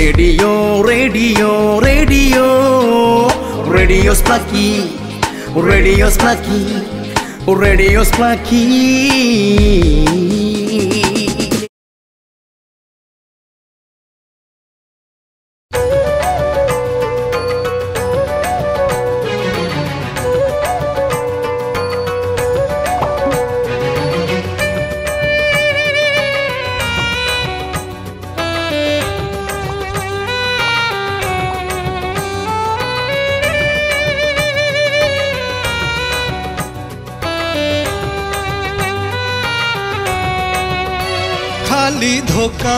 Radio radio radio radio स्प्लैकी radio स्प्लैकी radio स्प्लैकी। खाली धोखा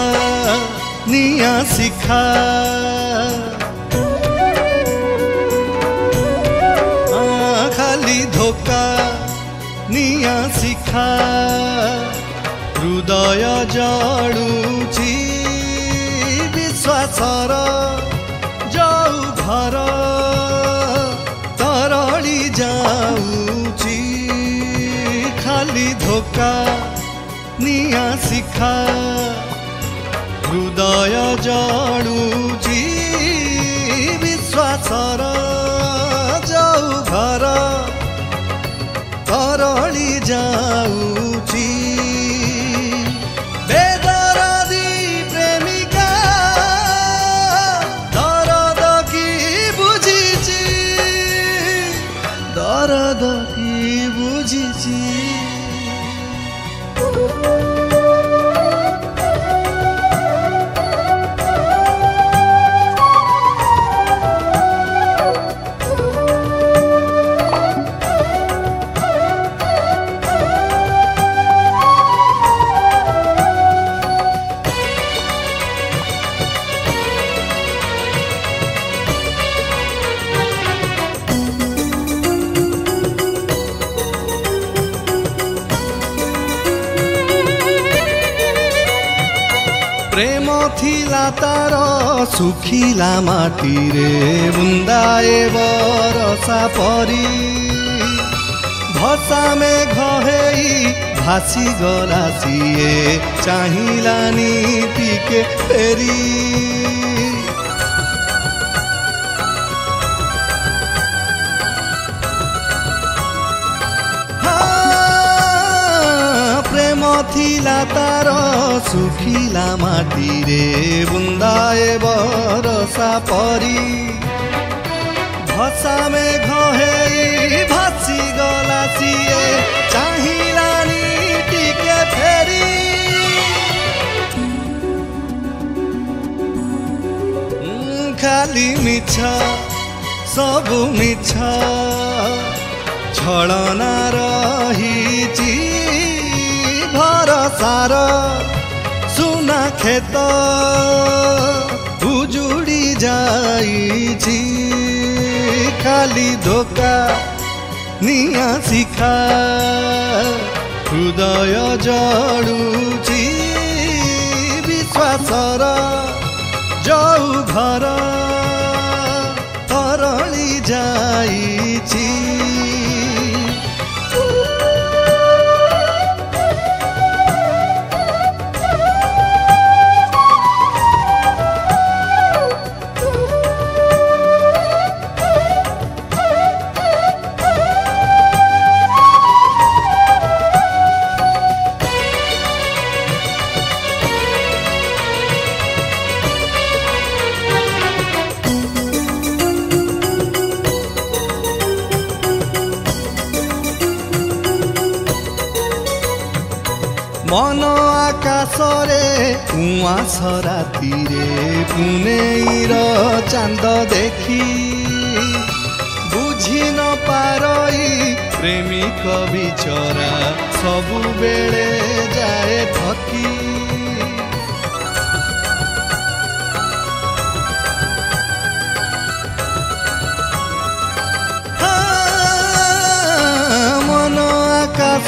निया सिखा, खाली धोखा निया सिखा, हृदय जळुछि विश्वासर जाऊ घर तरली जाऊछि। खाली धोखा निया सिखा, हृदय जळुछि विश्वासर जाऊ घर तरली जाऊछि। दरद की बुझिछि तार सुखिला माटीरे बुंदाए बरसा परी भसा में घहेई भासी गला सीए चाहिलानी टिके फेरी। प्रेम थिला तार सुखिला माटीरे बुंदाए बरसा परी भसा में घहेई भासी गला सीए चाहिलानी टिके फेरी। खाली मिछा सबु मिछा छलना रहिछि भरसार सुना खेत उजुड़ी जाइछि। खाली धोका निया सिखा, हृदय जळुछि विश्वासर जाऊ घर तरली जाइछि। मन आकाशरे उआस रातिरे पुनेईर चांद देखी बुझी न पारई प्रेमिक बिचरा सबु बेले जाए थकी।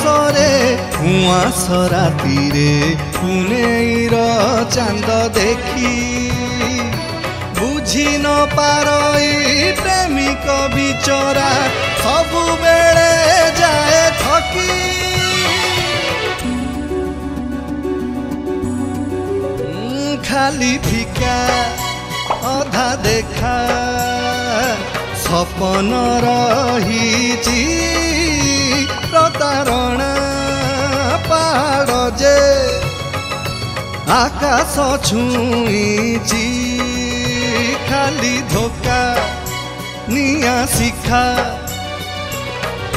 आकाशरे उआस रातिरे पुनेईर चांद देखी बुझी न पारई प्रेमिक बिचरा सबु बेले जाए थकी। खाली फिका अधा देखा सपन रही प्रतारणा पहाड़ जे आकाश छुईची खाली धोका निया शिखा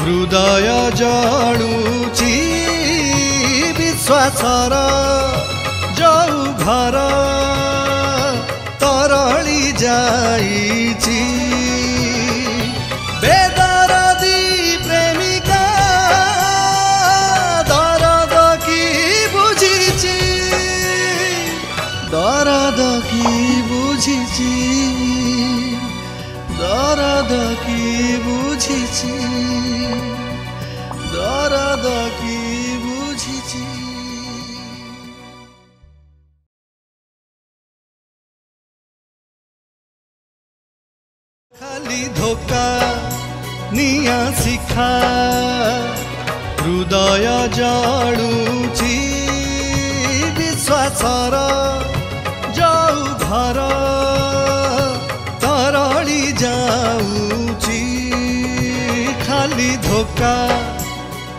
हृदय जड़ुची विश्वासर जऊ घर तरली जाईची खाली धोका निया शिखा हृदय जड़ुची विश्वासर जाऊ घर तरली जाऊची खाली धोका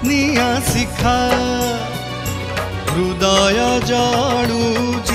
निया शिखा हृदय जड़ुची।